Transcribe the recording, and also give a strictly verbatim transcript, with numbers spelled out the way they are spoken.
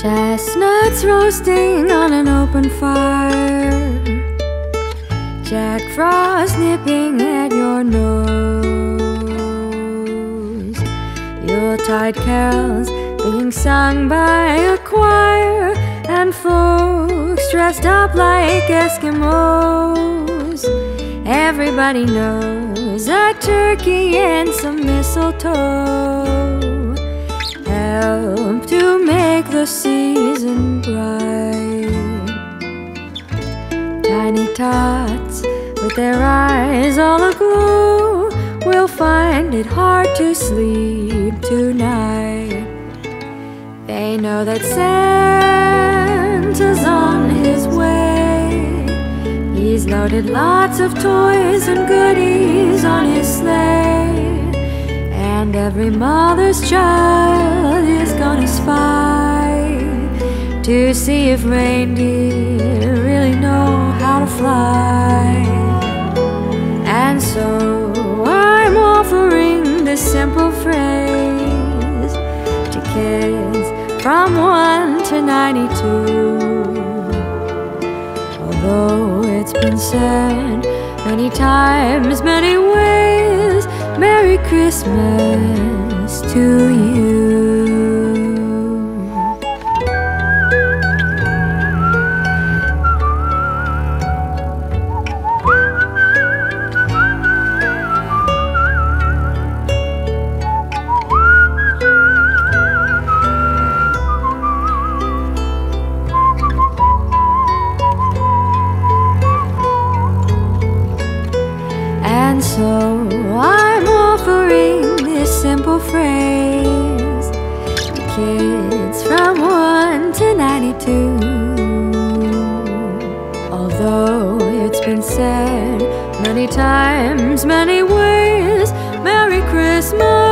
Chestnuts roasting on an open fire, Jack Frost nipping at your nose, Yuletide carols being sung by a choir, and folks dressed up like Eskimos. Everybody knows a turkey and some mistletoe help to make the season bright. Tiny tots with their eyes all aglow will find it hard to sleep tonight. They know that Santa's on his way. He's loaded lots of toys and goodies on his sleigh, and every mother's child is gonna spy to see if reindeer really know how to fly. And so I'm offering this simple phrase to kids from one to ninety-two. Although it's been said many times, many ways, Merry Christmas to you. And so I'm offering this simple phrase to kids from one to ninety-two. Although it's been said many times, many ways, Merry Christmas.